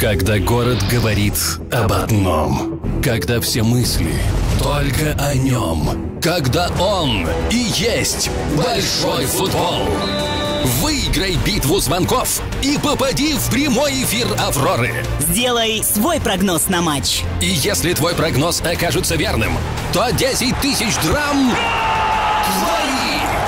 Когда город говорит об одном. Когда все мысли только о нем. Когда он и есть Большой Футбол. Выиграй битву звонков и попади в прямой эфир «Авроры». Сделай свой прогноз на матч. И если твой прогноз окажется верным, то 10 тысяч драм...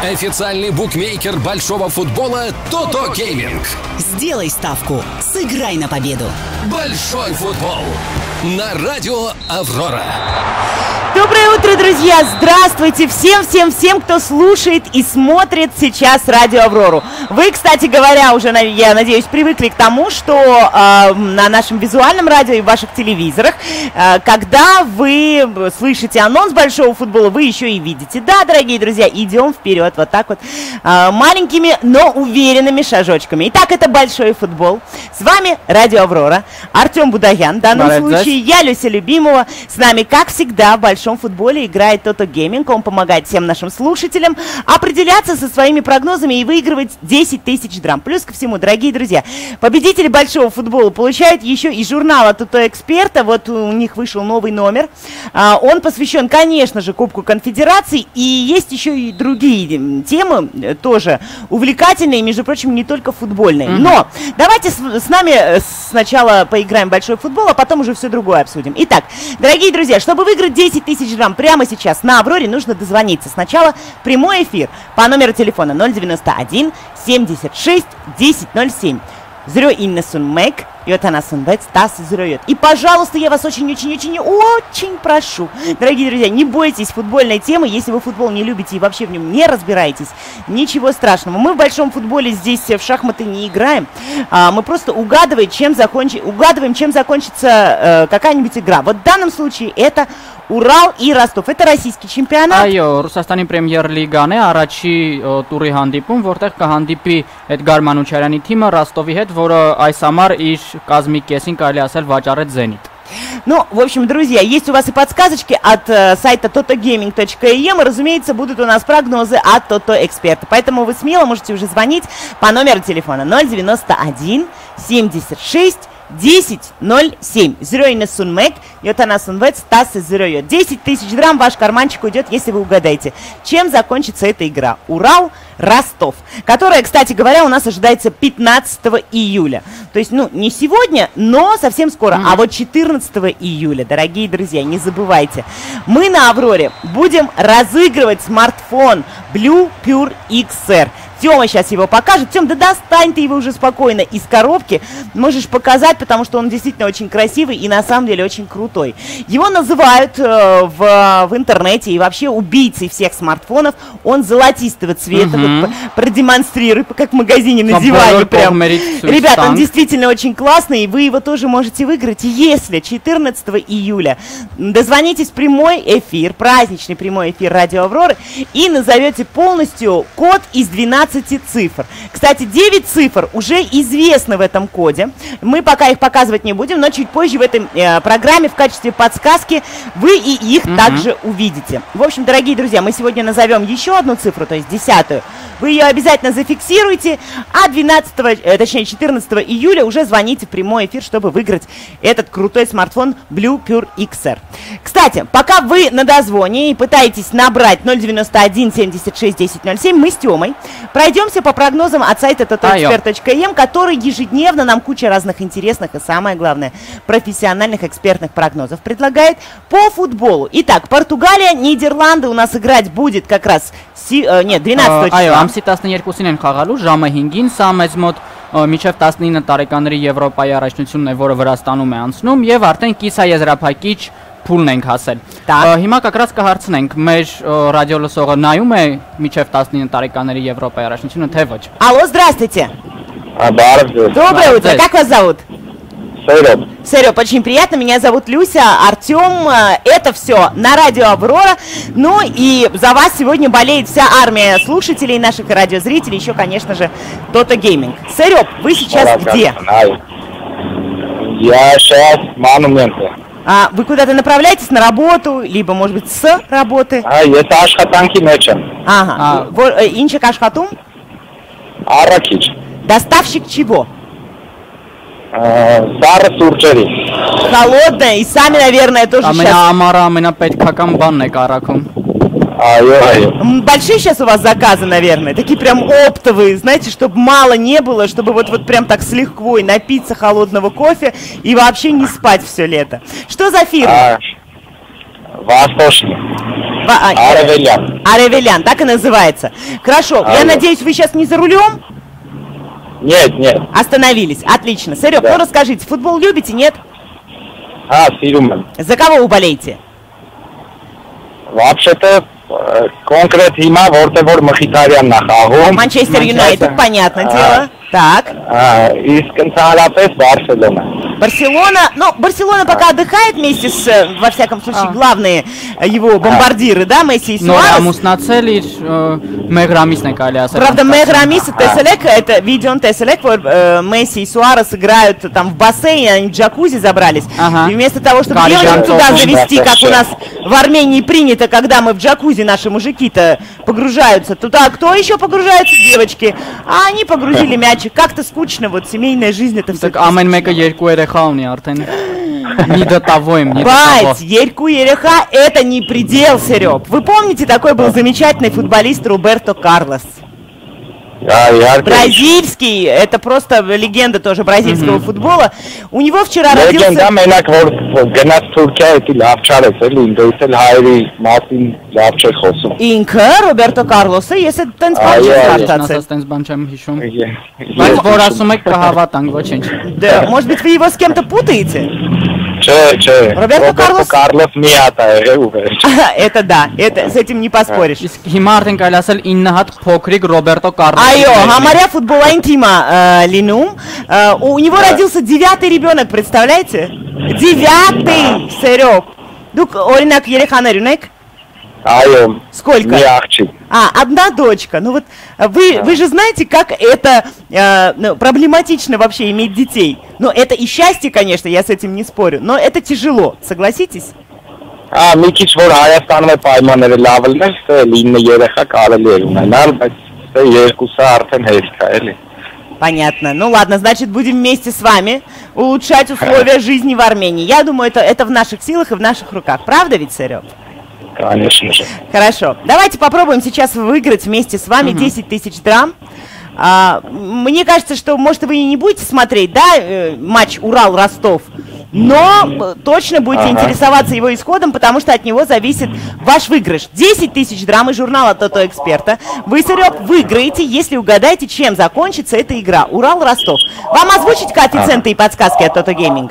Официальный букмекер большого футбола Toto Gaming. Сделай ставку, сыграй на победу. Большой футбол на радио Аврора. Доброе утро, друзья! Здравствуйте всем, кто слушает и смотрит сейчас радио Аврору. Вы, кстати говоря, уже, я надеюсь, привыкли к тому, что на нашем визуальном радио и в ваших телевизорах, когда вы слышите анонс большого футбола, вы еще и видите. Да, дорогие друзья, идем вперед вот так вот, маленькими, но уверенными шажочками. Итак, это большой футбол. С вами радио Аврора. Артем Будаян, в данном случае я, Люся Любимова. С нами, как всегда, большой в футболе играет Toto Gaming. Он помогает всем нашим слушателям определяться со своими прогнозами и выигрывать 10 тысяч драм. Плюс ко всему, дорогие друзья, победители большого футбола получают еще и журнала Toto Эксперта. Вот у них вышел новый номер. Он посвящен, конечно же, Кубку Конфедерации. И есть еще и другие темы, тоже увлекательные, между прочим, не только футбольные. Но давайте с нами сначала поиграем в большой футбол, а потом уже все другое обсудим. Итак, дорогие друзья, чтобы выиграть 10 тысяч драм прямо сейчас на Авроре, нужно дозвониться. Сначала прямой эфир по номеру телефона 091 76 10 07. И, пожалуйста, я вас очень-очень-очень-очень прошу, дорогие друзья, не бойтесь футбольной темы. Если вы футбол не любите и вообще в нем не разбираетесь, ничего страшного. Мы в большом футболе здесь в шахматы не играем. Мы просто угадываем, чем закончится какая-нибудь игра. Вот в данном случае это Урал и Ростов. Это российский чемпионат. Айо, Русастани премьер-лиган, арачи туры хандипум, вортех кахандипи Эдгар Манучаряни тима, Ростови хет, вора Айсамар и Казмик Кесинг, Алиасаль Вачарет Зенит. Ну, в общем, друзья, есть у вас и подсказочки от сайта totogaming.em, и, разумеется, будут у нас прогнозы от Toto Эксперта. Поэтому вы смело можете уже звонить по номеру телефона 091 76 10 07. 10 тысяч драм в ваш карманчик уйдет, если вы угадаете, чем закончится эта игра. Урал, Ростов, которая, кстати говоря, у нас ожидается 15 июля. То есть, ну, не сегодня, но совсем скоро. А вот 14 июля, дорогие друзья, не забывайте, мы на Авроре будем разыгрывать смартфон BLU Pure XR. Тёма сейчас его покажет. Тём, да достань ты его уже спокойно из коробки. Можешь показать, потому что он действительно очень красивый и на самом деле очень крутой. Его называют в интернете и вообще убийцей всех смартфонов. Он золотистого цвета. Вот, продемонстрируй, как в магазине на диване. Прям. Ребят, он действительно очень классный, и вы его тоже можете выиграть, если 14 июля дозвонитесь в прямой эфир, праздничный прямой эфир радио Авроры, и назовете полностью код из 12 цифр. Кстати, 9 цифр уже известны в этом коде. Мы пока их показывать не будем, но чуть позже в этой программе в качестве подсказки вы и их также увидите. В общем, дорогие друзья, мы сегодня назовем еще одну цифру, то есть 10-ю. Вы ее обязательно зафиксируете, а 14 июля уже звоните в прямой эфир, чтобы выиграть этот крутой смартфон BLU Pure XR. Кстати, пока вы на дозвоне и пытаетесь набрать 091 76 10 07, мы с Тёмой пройдемся по прогнозам от сайта totoexpert.em, который ежедневно нам куча разных интересных и, самое главное, профессиональных экспертных прогнозов предлагает по футболу. Итак, Португалия, Нидерланды у нас играть будет как раз 12 числа. Միջև 19 տարեկանների Եվրոպայի առաջնությունն է, որը Վրաստանում է անցնում, եւ արդեն կիսաեզրափակիչ փուլն ենք հասել. Հիմա կկրած կհարցնենք, մեր ռադիոլսողը նայում է միջև 19 տարեկանների Եվրոպայի առաջնությունը, թե ոչ։ Алло, здравствуйте. Доброе утро. Как вас зовут? Серёг. Серёг, очень приятно. Меня зовут Люся, Артём. Это все на радио Аврора. Ну и за вас сегодня болеет вся армия слушателей, наших радиозрителей, еще, конечно же, Toto Gaming. Серёг, вы сейчас где? Я сейчас в монументе. А вы куда-то направляетесь на работу, либо, может быть, с работы? Это Ашхатанки Меча. Ага. Инчик Ашхатум? Аракич. Доставщик чего? Սարը սուրջերի Холодно и сами, наверное, тоже сейчас. Ամենա պետքական բանն եք առաքում. Большие сейчас у вас заказы, наверное, такие прям оптовые, знаете, чтобы мало не было, чтобы вот прям так с лихвой напиться холодного кофе и вообще не спать все лето. Что за фирма? Восточный. Аревелян. Аревелян, так и называется. Хорошо, я надеюсь, вы сейчас не за рулем? Нет, нет. Остановились, отлично. Серег, ну расскажите, футбол любите, нет? Фильм. За кого вы болеете? Вообще-то, конкретно, Ворте Махитарян нахагом. Манчестер Юнайтед, понятное дело. Так. Из Консалапес, Барселона. Барселона, но Барселона пока отдыхает вместе с, во всяком случае, главные его бомбардиры, да, Месси и Суарес. Правда, Меграмис и Теселек, это видео Теселек, Месси и Суарес играют там в бассейне, они в джакузи забрались. И вместо того, чтобы девочек туда завести, как у нас в Армении принято, когда мы в джакузи, наши мужики-то погружаются, туда кто еще погружается? Девочки. А они погрузили мячик. Как-то скучно, вот семейная жизнь это все. Не до того им, не до того. Бать, Ерку-Ереха это не предел, Серег. Вы помните, такой был замечательный футболист Роберто Карлос? Бразильский, это просто легенда тоже бразильского футбола. У него вчера родился... Инка, Роберто Карлоса, если Да, может быть, вы его с кем-то путаете? Роберто Карлос Это да, это с этим не поспоришь. Айо, хамаря футбола интима линум. У него родился 9-й ребенок, представляете? 9-й, Серег. Дук, оринак ерехана рюнек. Сколько? Одна дочка. Ну вот вы же знаете, как это проблематично вообще иметь детей. Но это и счастье, конечно, я с этим не спорю. Но это тяжело, согласитесь? Понятно. Ну ладно, значит, будем вместе с вами улучшать условия жизни в Армении. Я думаю, это в наших силах и в наших руках. Правда ведь, Серег? Конечно же. Хорошо. Давайте попробуем сейчас выиграть вместе с вами 10 000 драм. Мне кажется, что, может, вы и не будете смотреть, да, матч Урал-Ростов, но точно будете интересоваться его исходом, потому что от него зависит ваш выигрыш. 10 000 драм из журнала Toto Эксперта. Вы, Серег, выиграете, если угадаете, чем закончится эта игра. Урал-Ростов. Вам озвучить коэффициенты и подсказки от Toto Gaming?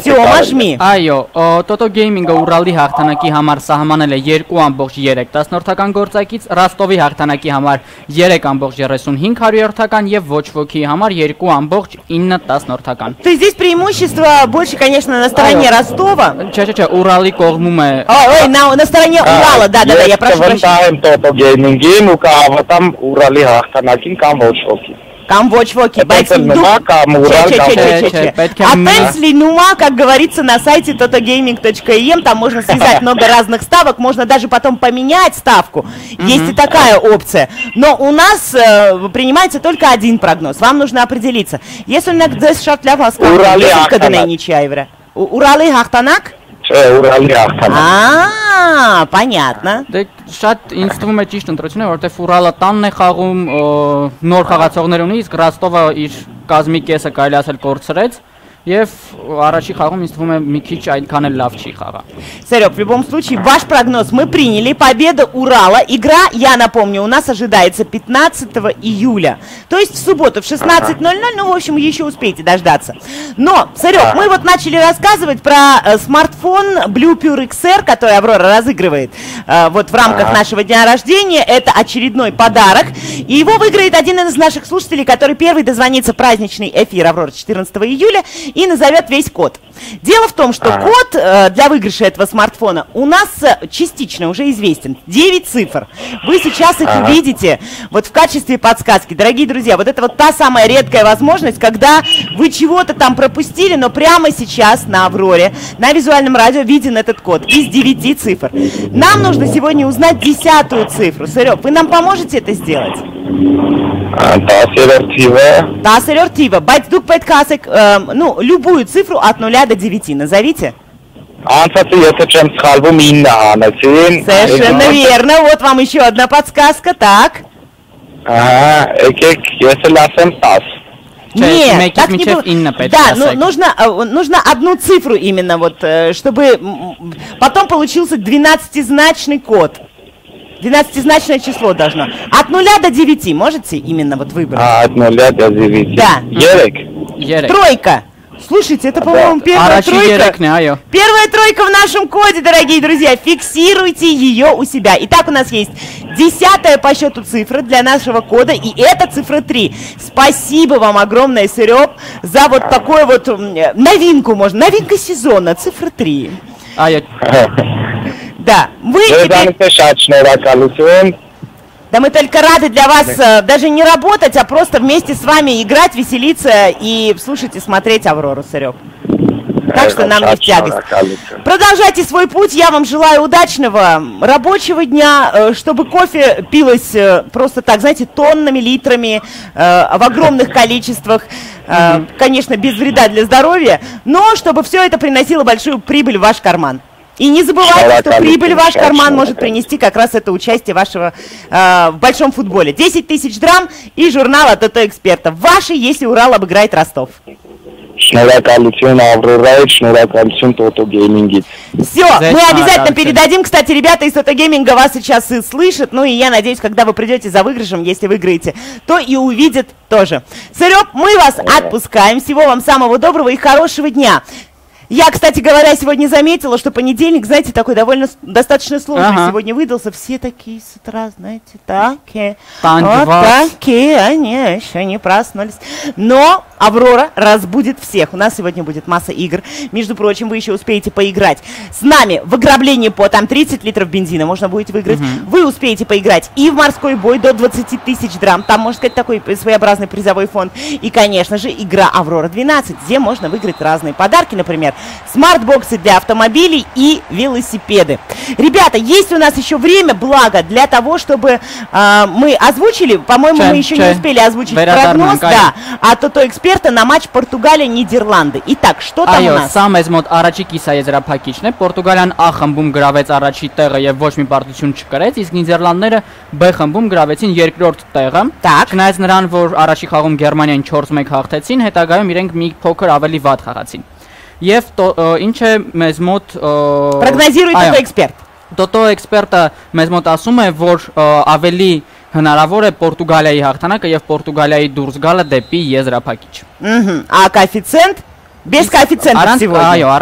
Тёма, жми. Айо, Toto Gaming Урали хахтанаки хамар сахманеле ерку амбогж ерек таснортакан горцакиц, Ростови хахтанаки хамар ерек амбогж 35 и вочвоки хамар ерку амбогж 9 таснортакан. То есть здесь преимущество больше, конечно, на стороне Ростова. Урали когмуме. Ой, на стороне Урала, да, я прошу прощения. Toto Gaming, а там Урали хахтанакин камвочвоки. Камвочвоки. Отель Слинума, как говорится, на сайте totogaming.em. Там можно связать много разных ставок. Можно даже потом поменять ставку. Есть и такая опция. Но у нас принимается только один прогноз. Вам нужно определиться. Если у нас здесь шартля Москва, Уралы Хахтанак? Понятно. Շատ ինձ թվում է ճիշտ ընտրություն է, որտեղ Ուրալը տանն է խաղում նոր խաղացողներուն, իսկ Ռոստովը իր կազմի կեսը կարելի ասել կորցրեց եւ առաջի խաղում ինձ թվում է մի քիչ այնքան էլ լավ չի խաղա. Серёг, в любом случае ваш прогноз мы приняли. Победа Урала. Игра, я напомню, у нас ожидается 15 июля. То есть в субботу в 16:00, ну, в общем, еще успеете дождаться. Но, Серёг, мы вот начали рассказывать про смартфон BLU Pure XR, который Аврора разыгрывает вот в рамках нашего дня рождения. Это очередной подарок. И его выиграет один из наших слушателей, который первый дозвонится в праздничный эфир Аврора 14 июля и назовет весь код. Дело в том, что код для выигрыша этого смартфона у нас частично уже известен. 9 цифр. Вы сейчас их видите вот в качестве подсказки. Дорогие друзья, вот это вот та самая редкая возможность, когда вы чего-то там пропустили, но прямо сейчас на Авроре, на визуальном радио виден этот код из 9 цифр. Нам нужно сегодня узнать 10-ю цифру. Серег, вы нам поможете это сделать? Tas ir ar tīvē. Baidzduk pēc kāsek, nu, ļubūju cifru at 0 до 9 назовите. Совершенно верно. Вот вам еще одна подсказка. Так. Нет, так не было. Да, но нужно одну цифру именно, вот, чтобы потом получился 12-значный код. 12-значное число должно. От 0 до 9 можете именно вот выбрать? От 0 до 9. Да. Ерек. Тройка. Слушайте, это, по-моему, первая тройка. Первая тройка в нашем коде, дорогие друзья. Фиксируйте ее у себя. Итак, у нас есть 10-я по счету цифра для нашего кода, и это цифра 3. Спасибо вам огромное, Серег, за вот такую вот новинку, можно, новинка сезона, цифра 3. Да, мы теперь... Да мы только рады для вас даже не работать, а просто вместе с вами играть, веселиться и слушать и смотреть «Аврору», Серег. Так что нам не в тягость. Продолжайте свой путь. Я вам желаю удачного рабочего дня, чтобы кофе пилось просто так, знаете, тоннами, литрами, в огромных количествах, конечно, без вреда для здоровья, но чтобы все это приносило большую прибыль в ваш карман. И не забывайте, что прибыль в ваш карман может принести как раз это участие вашего в большом футболе. 10 тысяч драм и журнал от Toto Эксперта. Ваши, если Урал обыграет Ростов. Все, мы обязательно передадим. Кстати, ребята из Toto Gaming вас сейчас и слышат. Ну и я надеюсь, когда вы придете за выигрышем, если выиграете, то и увидят тоже. Серег, мы вас отпускаем. Всего вам самого доброго и хорошего дня. Я, кстати говоря, сегодня заметила, что понедельник, знаете, такой довольно достаточно сложный сегодня выдался. Все такие с утра, знаете, такие, вот такие, они еще не проснулись. Но «Аврора» разбудит всех. У нас сегодня будет масса игр. Между прочим, вы еще успеете поиграть с нами в ограбление по, там, 30 литров бензина можно будет выиграть. Вы успеете поиграть и в морской бой до 20 тысяч драм. Там, можно сказать, такой своеобразный призовой фонд. И, конечно же, игра «Аврора 12», где можно выиграть разные подарки, например, смарт-боксы для автомобилей и велосипеды. Ребята, есть у нас еще время, благо, для того, чтобы мы озвучили, по-моему, мы еще не успели озвучить прогноз, да, от Toto Эксперта на матч Португалия-Нидерланды. Итак, что там у нас? Сам из мод арачи киса езра пакичне, Португалиан ахамбум гравец арачи тега ев 8 партичун чкарец, из Нидерланднера бэхамбум гравецин երկրորդ տեղը. Так. Կնայած նրան, որ առաջի խաղում Գերմանիան 4-1 հաղթեցին, հետագայում իրենք մի փոքր ավելի վատ խաղացին. Եվ ինչ է մեզ մոտ Պրոգնոզիրույթ Toto Expert. Toto Expert-ը մեզ մոտ ասում է, որ ավելի հնարավոր է Պորտուգալիայի հաղթանակը եւ Պորտուգալիայի դուրս գալը դեպի եզրափակիչ. А коэффициент? Без коэффициентов сегодня.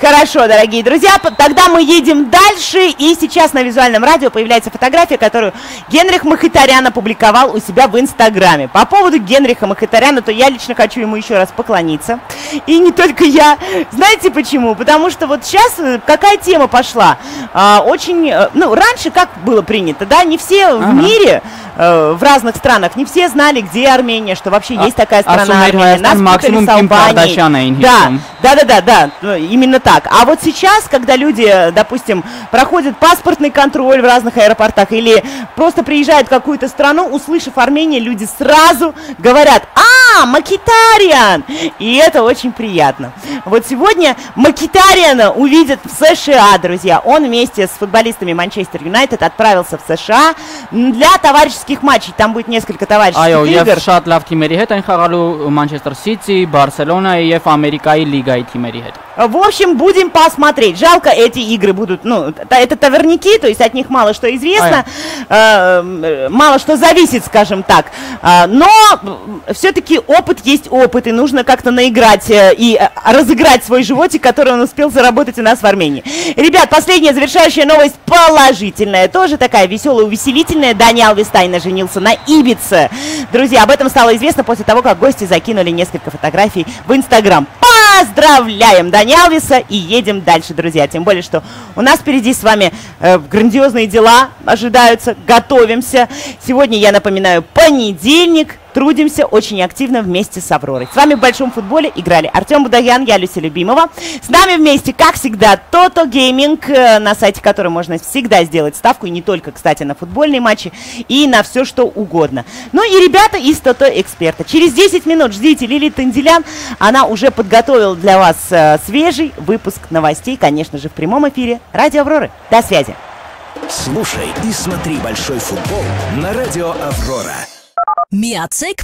Хорошо, дорогие друзья, тогда мы едем дальше. И сейчас на визуальном радио появляется фотография, которую Генрих Махитарян опубликовал у себя в Инстаграме. По поводу Генриха Махитаряна, то я лично хочу ему еще раз поклониться. И не только я. Знаете почему? Потому что вот сейчас какая тема пошла? Очень, ну, раньше как было принято, да, не все в мире, в разных странах, не все знали, где Армения, что вообще есть такая страна Армения. Нас путали с Албанией. Да, именно так. А вот сейчас, когда люди, допустим, проходят паспортный контроль в разных аэропортах или просто приезжают в какую-то страну, услышав Армению, люди сразу говорят: «А, Махитарян!» И это очень приятно. Вот сегодня Махитаряна увидят в США, друзья. Он вместе с футболистами Манчестер Юнайтед отправился в США для товарищеских матчей. Там будет несколько товарищеских игр. Манчестер Сити, Барселона и Американской лигой. В общем, будем посмотреть. Жалко, эти игры будут, ну, это товарняки, то есть от них мало что известно, мало что зависит, скажем так. Но все-таки опыт есть опыт, и нужно как-то наиграть и разыграть свой животик, который он успел заработать у нас в Армении. Ребят, последняя завершающая новость положительная, тоже такая веселая, увеселительная. Даниэль Вестайн женился на Ибице. Друзья, об этом стало известно после того, как гости закинули несколько фотографий в Инстаграм. Поздравляем Даниэля Веса и едем дальше, друзья. Тем более, что у нас впереди с вами грандиозные дела ожидаются, готовимся. Сегодня, я напоминаю, понедельник. трудимся очень активно вместе с «Авророй». С вами в «Большом футболе» играли Артем Будаян, я Люся Любимова. С нами вместе, как всегда, Toto Gaming, на сайте которой можно всегда сделать ставку, и не только, кстати, на футбольные матчи, и на все, что угодно. Ну и ребята из Toto Эксперта. Через 10 минут ждите Лили Тенделян. Она уже подготовила для вас свежий выпуск новостей, конечно же, в прямом эфире «Радио Авроры». До связи. Слушай и смотри «Большой футбол» на «Радио Аврора». Миацек